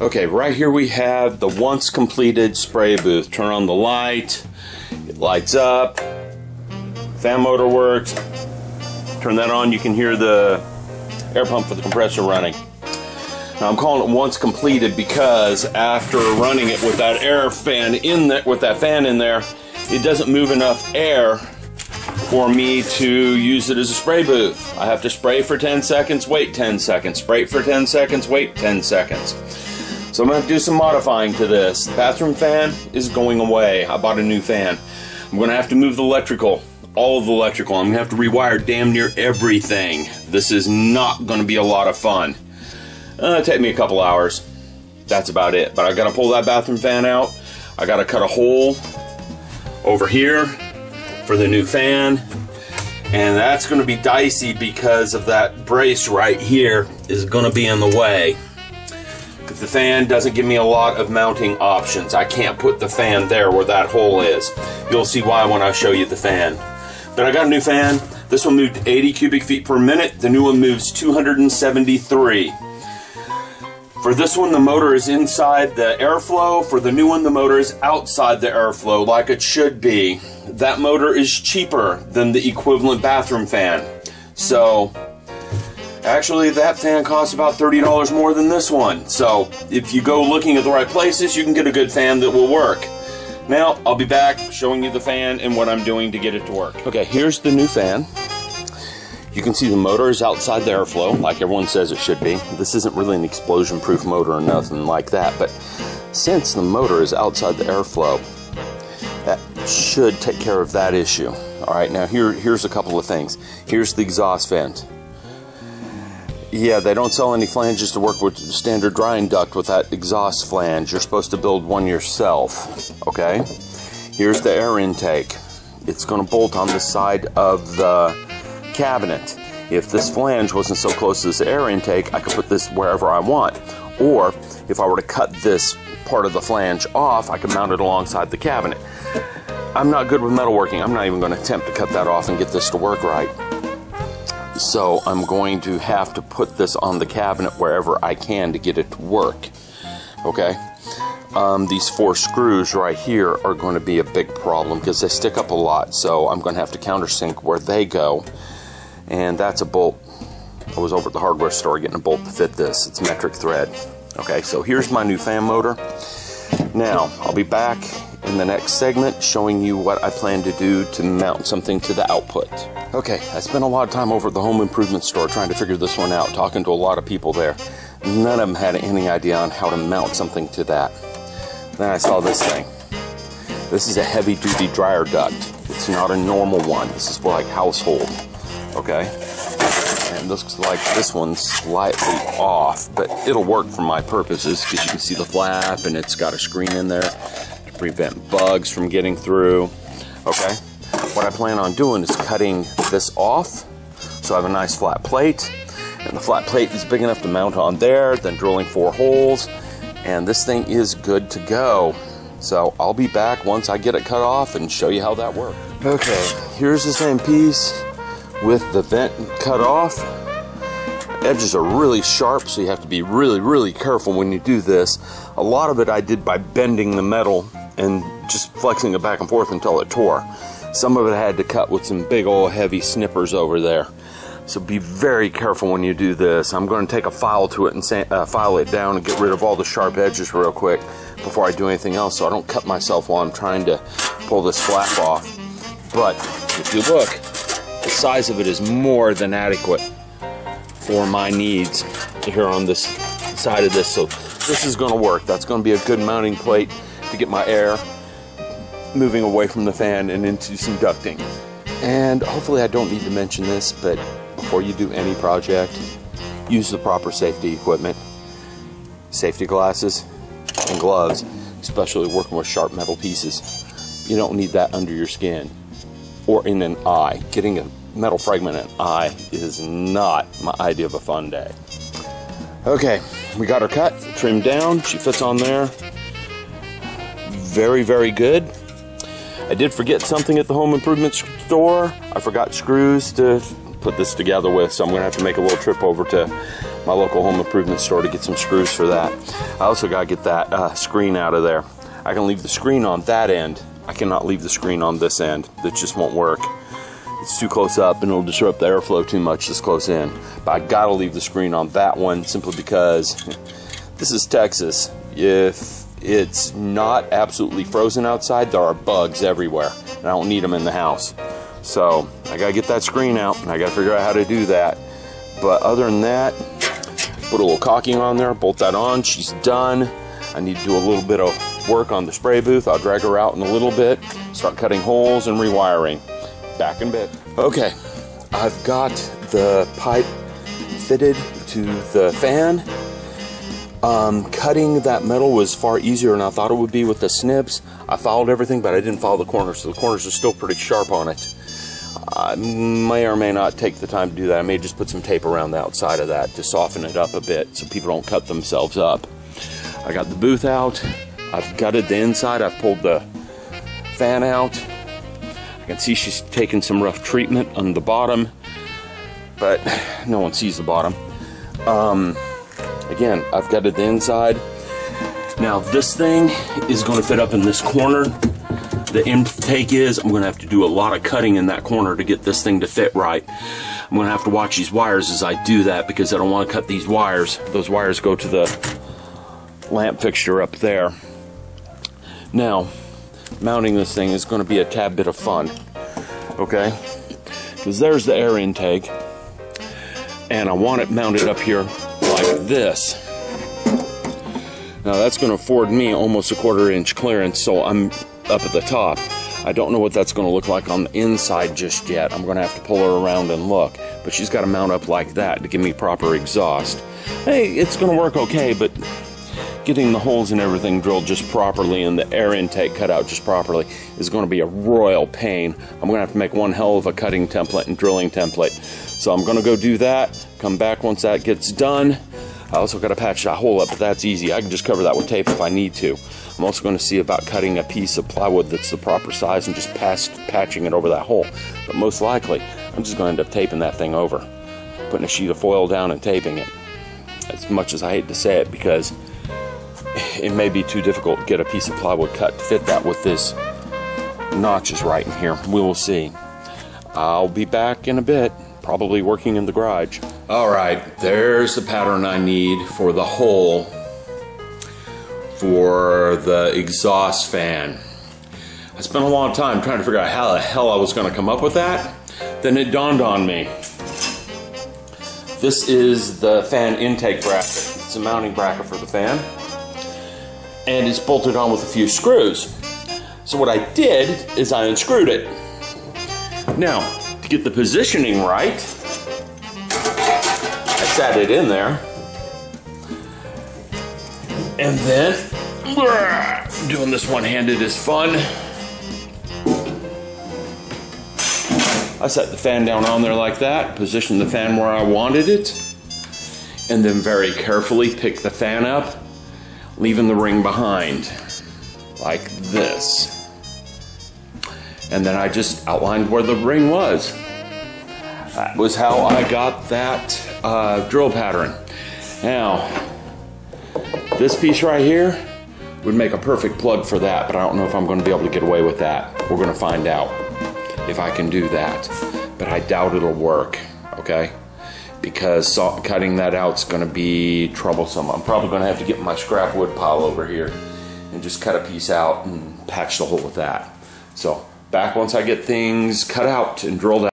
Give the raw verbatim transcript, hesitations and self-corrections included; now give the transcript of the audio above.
Okay, right here we have the once completed spray booth. Turn on the light, it lights up, fan motor works. Turn that on, you can hear the air pump for the compressor running. Now I'm calling it once completed because after running it with that air fan in that with that fan in there, it doesn't move enough air for me to use it as a spray booth. I have to spray for ten seconds, wait ten seconds, spray for ten seconds, wait ten seconds. So I'm going to have to do some modifying to this. The bathroom fan is going away. I bought a new fan. I'm going to have to move the electrical, all of the electrical. I'm going to have to rewire damn near everything. This is not going to be a lot of fun. Uh, it'll take me a couple hours. That's about it. But I got to pull that bathroom fan out. I got to cut a hole over here for the new fan. And that's going to be dicey because of that brace right here is going to be in the way. The fan doesn't give me a lot of mounting options. I can't put the fan there where that hole is. You'll see why when I show you the fan. But I got a new fan. This one moved eighty cubic feet per minute. The new one moves two hundred seventy-three. For this one, the motor is inside the airflow. For the new one, the motor is outside the airflow, like it should be. That motor is cheaper than the equivalent bathroom fan. So actually, that fan costs about thirty dollars more than this one. So if you go looking at the right places, you can get a good fan that will work. Now, I'll be back showing you the fan and what I'm doing to get it to work. Okay, here's the new fan. You can see the motor is outside the airflow, like everyone says it should be. This isn't really an explosion-proof motor or nothing like that, but since the motor is outside the airflow, that should take care of that issue. All right, now here, here's a couple of things. Here's the exhaust vent. Yeah, they don't sell any flanges to work with standard drying duct with that exhaust flange. You're supposed to build one yourself, okay? Here's the air intake. It's going to bolt on the side of the cabinet. If this flange wasn't so close to this air intake, I could put this wherever I want. Or, if I were to cut this part of the flange off, I could mount it alongside the cabinet. I'm not good with metalworking. I'm not even going to attempt to cut that off and get this to work right. So I'm going to have to put this on the cabinet wherever I can to get it to work. Okay, um, these four screws right here are going to be a big problem because they stick up a lot, so I'm going to have to countersink where they go. And that's a bolt. I was over at the hardware store getting a bolt to fit this. It's metric thread. Okay, so here's my new fan motor. Now I'll be back in the next segment showing you what I plan to do to mount something to the output. Okay, I spent a lot of time over at the home improvement store trying to figure this one out, talking to a lot of people there. None of them had any idea on how to mount something to that. Then I saw this thing. This is a heavy duty dryer duct. It's not a normal one. This is for like household, okay? And looks like this one's slightly off, but it'll work for my purposes because you can see the flap and it's got a screen in there to prevent bugs from getting through. Okay, what I plan on doing is cutting this off so I have a nice flat plate, and the flat plate is big enough to mount on there, then drilling four holes, and this thing is good to go. So I'll be back once I get it cut off and show you how that works. Okay, here's the same piece with the vent cut off. Edges are really sharp, so you have to be really, really careful when you do this. A lot of it I did by bending the metal and just flexing it back and forth until it tore. Some of it I had to cut with some big old heavy snippers over there. So be very careful when you do this. I'm going to take a file to it and uh, file it down and get rid of all the sharp edges real quick before I do anything else, so I don't cut myself while I'm trying to pull this flap off. But if you look, the size of it is more than adequate for my needs here on this side of this. So this is going to work. That's going to be a good mounting plate to get my air moving away from the fan and into some ducting. And hopefully I don't need to mention this, but before you do any project, use the proper safety equipment, safety glasses and gloves, especially working with sharp metal pieces. You don't need that under your skin or in an eye. Getting a metal fragment in an eye is not my idea of a fun day. Okay, we got her cut, trimmed down, she fits on there. Very, very good. I did forget something at the home improvement store. I forgot screws to put this together with, so I'm gonna have to make a little trip over to my local home improvement store to get some screws for that. I also gotta get that uh, screen out of there. I can leave the screen on that end. I cannot leave the screen on this end. That just won't work. It's too close up and it'll disrupt the airflow too much this close in. But I gotta leave the screen on that one simply because this is Texas. If it's not absolutely frozen outside, there are bugs everywhere and I don't need them in the house. So I gotta get that screen out and I gotta figure out how to do that. But other than that, put a little caulking on there, bolt that on, she's done. I need to do a little bit of work on the spray booth. I'll drag her out in a little bit, start cutting holes and rewiring. Back in bed. Okay, I've got the pipe fitted to the fan. Um, cutting that metal was far easier than I thought it would be with the snips. I followed everything, but I didn't follow the corners, so the corners are still pretty sharp on it. I may or may not take the time to do that. I may just put some tape around the outside of that to soften it up a bit so people don't cut themselves up. I got the booth out. I've gutted the inside. I've pulled the fan out. I can see she's taking some rough treatment on the bottom, but no one sees the bottom. Um, again, I've gutted the inside. Now this thing is going to fit up in this corner. The intake is, I'm going to have to do a lot of cutting in that corner to get this thing to fit right. I'm going to have to watch these wires as I do that because I don't want to cut these wires. Those wires go to the lamp fixture up there. Now, mounting this thing is going to be a tad bit of fun, okay? Because there's the air intake, and I want it mounted up here like this. Now that's going to afford me almost a quarter inch clearance, so I'm up at the top. I don't know what that's going to look like on the inside just yet. I'm going to have to pull her around and look, but she's got to mount up like that to give me proper exhaust. Hey, it's going to work okay, but getting the holes and everything drilled just properly and the air intake cut out just properly is going to be a royal pain. I'm going to have to make one hell of a cutting template and drilling template. So I'm going to go do that, come back once that gets done. I also got to patch that hole up, but that's easy. I can just cover that with tape if I need to. I'm also going to see about cutting a piece of plywood that's the proper size and just past patching it over that hole. But most likely, I'm just going to end up taping that thing over, putting a sheet of foil down and taping it. As much as I hate to say it, because it may be too difficult to get a piece of plywood cut to fit that with this notches right in here. We will see. I'll be back in a bit, probably working in the garage. Alright, there's the pattern I need for the hole for the exhaust fan. I spent a long time trying to figure out how the hell I was going to come up with that. Then it dawned on me. This is the fan intake bracket. It's a mounting bracket for the fan, and it's bolted on with a few screws. So what I did is I unscrewed it. Now, to get the positioning right, I sat it in there, and then, doing this one-handed is fun. I set the fan down on there like that, positioned the fan where I wanted it, and then very carefully picked the fan up, leaving the ring behind, like this. And then I just outlined where the ring was. That was how I got that uh, drill pattern. Now, this piece right here would make a perfect plug for that, but I don't know if I'm gonna be able to get away with that. We're gonna find out if I can do that, but I doubt it'll work, okay? Because cutting that out is going to be troublesome. I'm probably going to have to get my scrap wood pile over here and just cut a piece out and patch the hole with that. So back once I get things cut out and drilled out.